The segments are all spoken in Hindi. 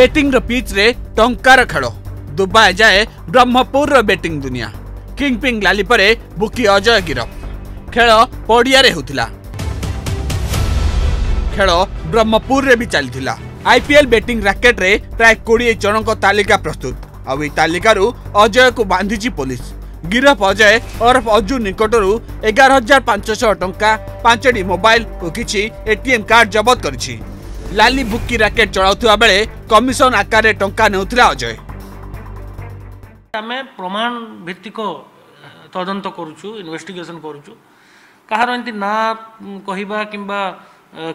बेटिंग पिच रे टंकार खेल दुबई जाए ब्रह्मपुर बेटिंग दुनिया किंगपिंग लाली पर बुकी अजय गिरफ खेल पड़िया होता खेल ब्रह्मपुर रे भी चली आईपीएल बेटिंग रैकेट रे प्राय 20 जन तालिका प्रस्तुत आई तालिकार अजय को बांधीची पुलिस गिरफ अजय और अजु निकटरू 11,500 टंका 5टी मोबाइल और किसी एटीएम कार्ड जबत कर लाली बुक्की रैकेट चलाउथुवा बेले कमिशन आकार रे टंका नेउथिला अजय आमे प्रमाण भित्तिक तदंत करूछु इन्वेस्टिगेशन करूछु कहार एंती ना कहिबा किंबा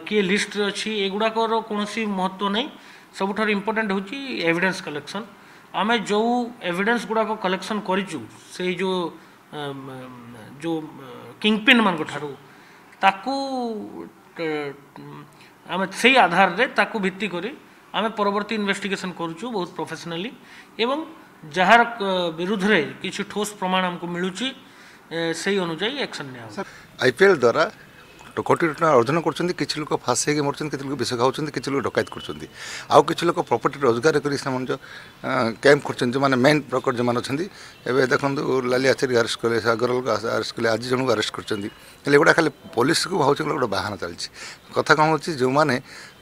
के लिस्ट अछि एगुडा को कोनोसी महत्व नै सबुठर इंपोर्टेंट होछि एविडेंस कलेक्शन आमे जो एविडेंस गुडा को कलेक्शन करिछु से जो जो किंगपिन मान को ठारू ताकू आमे से आधार रे ताकू भित्ति करी आमे परवर्ती इन्वेस्टिगेशन करूछु बहुत प्रोफेशनली एवं जहार विरुद्ध रे किछु ठोस प्रमाण हमको मिलुची सेही अनुसार एक्शन ने आईपीएल द्वारा कोटी टका अर्जन करछन्ती किछ लोक फासे के मरछन्ती किछ लोक बिसो खाउछन्ती किछ लोक डकैत करछन्ती आ किछ लोक प्रॉपर्टी रोजगार करी समान जो कैंप करछन जो माने मेन प्रकट जो मान अछन्ती एबे देखंतु लाली आचार्य अरेस्ट करले सागरल का अरेस्ट करले आज जणु अरेस्ट करछन्ती हेले एगुडा खाली पुलिस को भाउछ एगुडा बहाना चलछि कथा कहू होछि जो माने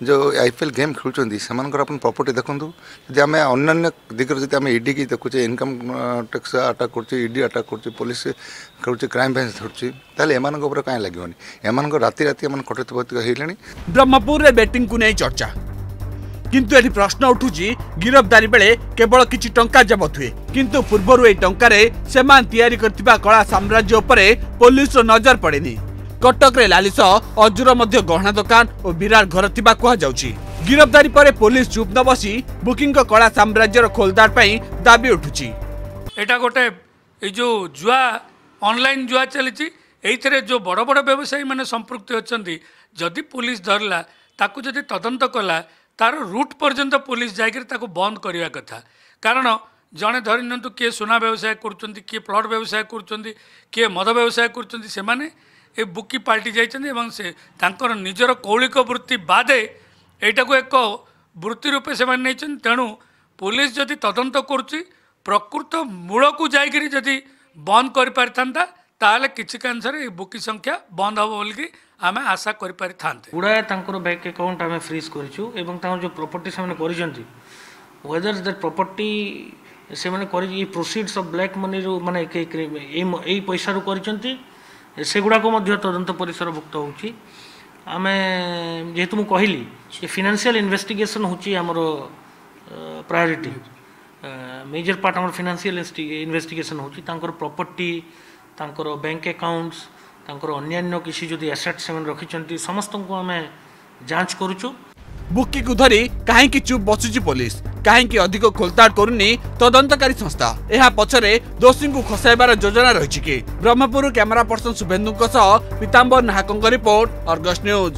जो आईपीएल गेम खेलछन्ती समान कर अपन प्रॉपर्टी देखंतु जे आमे अन्य दिगर जे आमे ईडी की देखुछे इनकम टैक्स अटैक करछि ईडी अटैक करछि पुलिस करछि क्राइम ब्रांच धरछि ताले एमान को ऊपर काहे लागिवनी एमान राती राती ब्रह्मपुर बेटिंग को नहीं चर्चा किंतु एठी प्रश्न उठू गिरफ्तारी बेले केवल किसी टंका जबत हुए किंतु पूर्वर यह टंकार या कला साम्राज्य उपरे पुलिस नजर पड़े कटक रे लाली अजुर मध्य गहना दुकान और विराट घर थिबा कहा जाउची गिरफ्तारी पर पुलिस चुप न बसी बुकिंग कला साम्राज्यर खोलदार पई दाबी उठुची एटा गोटे जो जुआ ऑनलाइन जुआ चली एथेरे जो बड़ बड़ व्यवसायी मैंने संपृक्त होती जदि पुलिस धरला ताकू जदि तदंत कला तार रूट पर्यंत पुलिस जाकर बंद करने कथा कारण जड़े धरी निंतु किए सुना व्यवसाय करुँच किए प्लट व्यवसाय करुँच किए मद व्यवसाय कर बुकी पाल्टी जाकर निजर कौलिक वृत्ति बादे यटा को एक वृत्ति रूपे से तेणु पुलिस जदि तदंत करुच्ची प्रकृत मूल को जाकि बंद कर पारिता ताले किसी आंसर बुकी संख्या बंद हम बोल कि आम आशा कर गुड़ाए बैंक अकाउंट आम फ्रीज करूँ और जो प्रॉपर्टी से वेदर दैट प्रॉपर्टी से प्रोसीड्स ऑफ ब्लैक मनी रू माने पैसा रू कर तदंत परिसरभुक्त होमें जेहेतु मुझे कहली फाइनेंशियल इन्वेस्टिगेशन होमर प्रायोरिटी मेजर पार्ट आम फाइनेंशियल इन्वेस्टिगेशन हो प्रॉपर्टी बैंक अकाउंट्स अन्य किसी जो एसेट्स रखी समस्त को आम जांच करूँ बुकी को धरी कहीं चुप बसुची पुलिस कहीं अधिक खोलताड़ करूनी तदंतकारी संस्था यह पछरे दोषी को खसाइबार योजना रही कि ब्रह्मपुर कैमरा पर्सन शुभेन्दु पिताम्बर नाहकों रिपोर्ट आर्गस न्यूज।